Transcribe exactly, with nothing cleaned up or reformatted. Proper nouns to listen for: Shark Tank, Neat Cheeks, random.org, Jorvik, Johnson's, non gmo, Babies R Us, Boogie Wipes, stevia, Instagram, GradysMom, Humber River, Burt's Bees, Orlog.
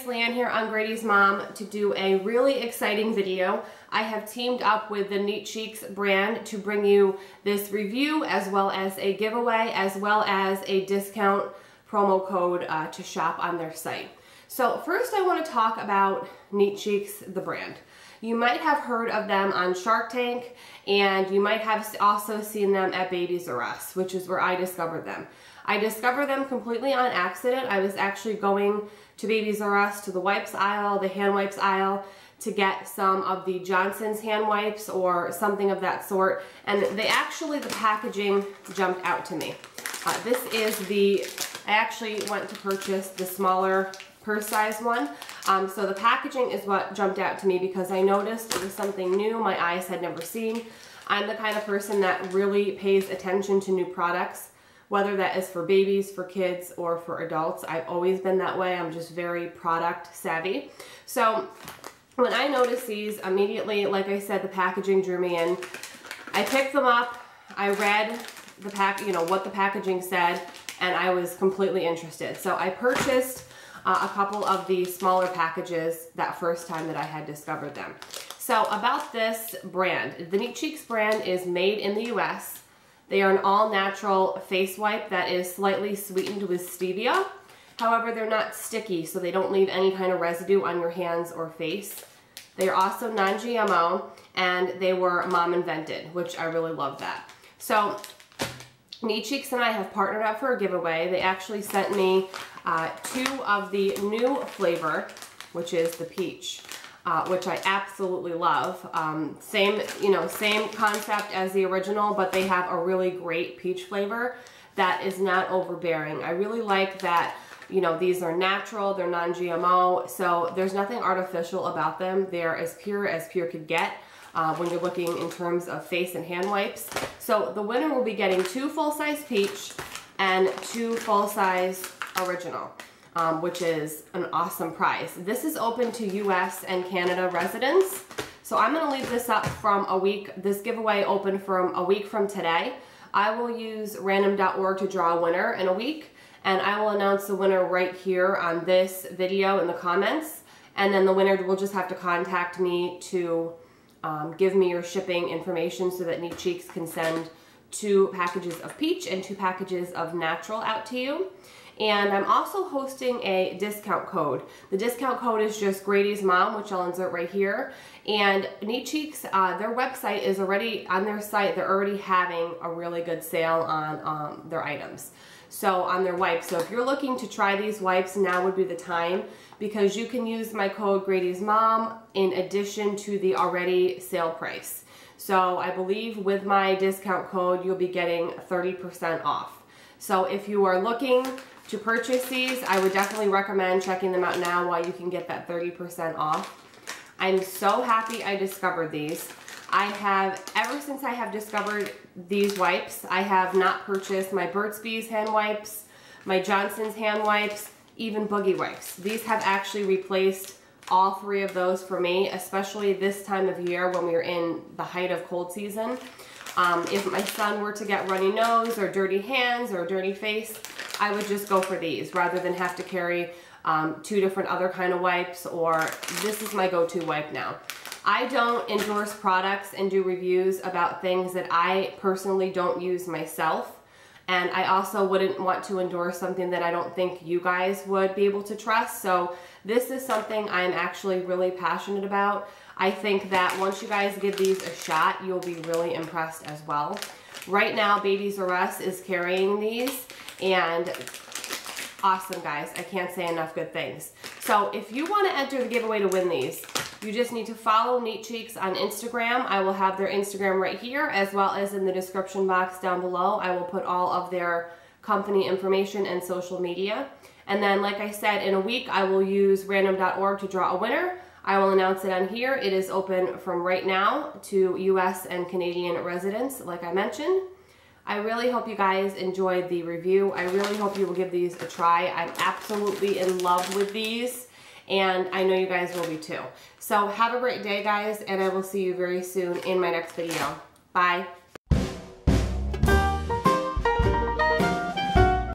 it's Leanne here on Grady's Mom to do a really exciting video. I have teamed up with the Neat Cheeks brand to bring you this review as well as a giveaway as well as a discount promo code uh, to shop on their site. So first I want to talk about Neat Cheeks, the brand. You might have heard of them on Shark Tank, and you might have also seen them at Babies R Us, which is where I discovered them. I discovered them completely on accident. I was actually going to Babies R Us, to the wipes aisle, the hand wipes aisle, to get some of the Johnson's hand wipes or something of that sort, and they actually, the packaging jumped out to me. Uh, this is the, I actually went to purchase the smaller purse size one. Um, so the packaging is what jumped out to me because I noticed it was something new my eyes had never seen. I'm the kind of person that really pays attention to new products, whether that is for babies, for kids, or for adults. I've always been that way. I'm just very product savvy. So when I noticed these, immediately, like I said, the packaging drew me in. I picked them up, I read the pack, you know, what the packaging said, and I was completely interested. So I purchased Uh, a couple of the smaller packages that first time that I had discovered them. So about this brand, the Neat Cheeks brand is made in the U S They are an all-natural face wipe that is slightly sweetened with stevia. However, they're not sticky, so they don't leave any kind of residue on your hands or face. They are also non G M O, and they were mom-invented, which I really love that. So Neat Cheeks and I have partnered up for a giveaway. They actually sent me uh, two of the new flavor, which is the peach, uh, which I absolutely love. Um, same, you know, same concept as the original, but they have a really great peach flavor that is not overbearing. I really like that, you know, these are natural, they're non G M O, so there's nothing artificial about them. They're as pure as pure could get. Uh, when you're looking in terms of face and hand wipes. So the winner will be getting two full-size peach and two full-size original, um, which is an awesome prize. This is open to U S and Canada residents. So I'm going to leave this up from a week, this giveaway open from a week from today. I will use random dot org to draw a winner in a week, and I will announce the winner right here on this video in the comments. And then the winner will just have to contact me to Um, give me your shipping information so that Neat Cheeks can send two packages of peach and two packages of natural out to you. And I'm also hosting a discount code. The discount code is just Grady's Mom, which I'll insert right here. And Neat Cheeks, uh, their website is already, on their site, they're already having a really good sale on um, their items. So on their wipes. So if you're looking to try these wipes, now would be the time, because you can use my code Grady's Mom in addition to the already sale price. So I believe with my discount code, you'll be getting thirty percent off. So if you are looking to purchase these, I would definitely recommend checking them out now while you can get that thirty percent off. I'm so happy I discovered these. I have, ever since I have discovered these wipes, I have not purchased my Burt's Bees hand wipes, my Johnson's hand wipes, even Boogie Wipes. These have actually replaced all three of those for me, especially this time of year when we are in the height of cold season. Um, if my son were to get runny nose or dirty hands or a dirty face, I would just go for these rather than have to carry um, two different other kind of wipes, or this is my go-to wipe now. I don't endorse products and do reviews about things that I personally don't use myself. And I also wouldn't want to endorse something that I don't think you guys would be able to trust. So this is something I'm actually really passionate about. I think that once you guys give these a shot, you'll be really impressed as well. Right now, Babies R Us is carrying these, and awesome, guys. I can't say enough good things. So if you want to enter the giveaway to win these, you just need to follow Neat Cheeks on Instagram. I will have their Instagram right here, as well as in the description box down below. I will put all of their company information and social media. And then, like I said, in a week, I will use random dot org to draw a winner. I will announce it on here. It is open from right now to U S and Canadian residents, like I mentioned. I really hope you guys enjoyed the review. I really hope you will give these a try. I'm absolutely in love with these, and I know you guys will be too. So have a great day, guys, and I will see you very soon in my next video. Bye.